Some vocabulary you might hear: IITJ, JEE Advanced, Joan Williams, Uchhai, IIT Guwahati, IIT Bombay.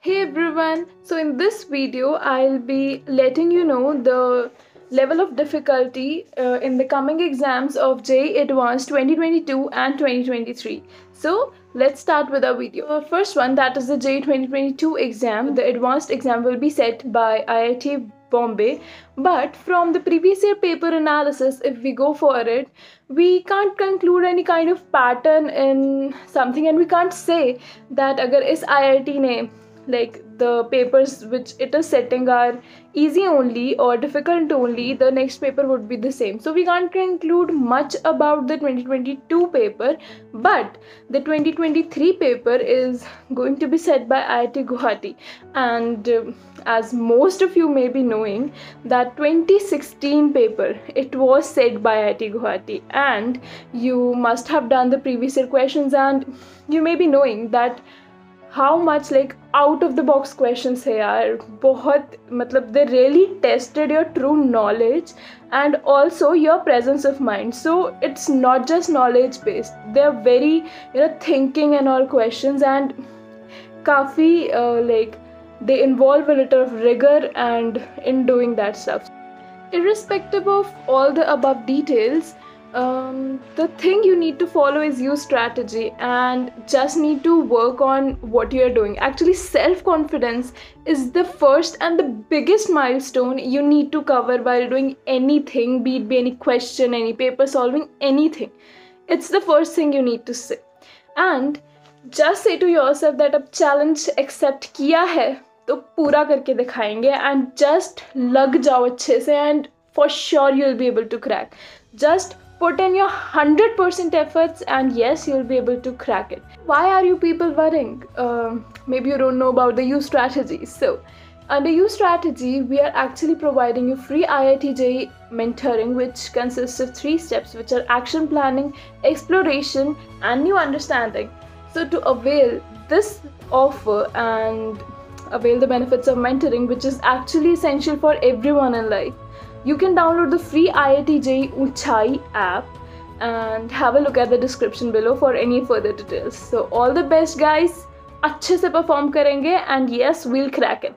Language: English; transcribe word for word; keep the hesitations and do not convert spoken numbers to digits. Hey everyone, so in this video I'll be letting you know the level of difficulty uh, in the coming exams of J E E Advanced twenty twenty-two and twenty twenty-three. So let's start with our video. The first one, that is the J E E twenty twenty-two exam. The advanced exam will be set by I I T Bombay, but from the previous year paper analysis, if we go for it, we can't conclude any kind of pattern in something, and we can't say that agar is I I T ne like the papers which it is setting are easy only or difficult only, the next paper would be the same. So we can't conclude much about the twenty twenty-two paper, but the twenty twenty-three paper is going to be set by I I T Guwahati. And uh, as most of you may be knowing, that twenty sixteen paper, it was set by I I T Guwahati, and you must have done the previous year questions, and you may be knowing that how much like out of the box questions है यार, बहुत मतलब they really tested your true knowledge and also your presence of mind. So it's not just knowledge based, they're very, you know, thinking and all questions, and काफ़ी uh, like they involve a little of rigor and in doing that stuff. Irrespective of all the above details, Um, the thing you need to follow is your strategy, and just need to work on what you are doing. Actually, self-confidence is the first and the biggest milestone you need to cover while doing anything, be it be any question, any paper solving, anything. It's the first thing you need to say, and just say to yourself that ab challenge accept किया है तो पूरा करके दिखाएंगे, and just लग जाओ अच्छे से, and for sure you'll be able to crack. Just put in your one hundred percent efforts, and yes, you'll be able to crack it. Why are you people worrying? Uh, maybe you don't know about the U strategy. So, under U strategy, we are actually providing you free I I T J mentoring, which consists of three steps, which are action planning, exploration, and new understanding. So, to avail this offer and avail the benefits of mentoring, which is actually essential for everyone in life, you can download the free I I T J Uchhai app and have a look at the description below for any further details. So all the best guys, अच्छे से perform करेंगे, and yes, we'll crack it.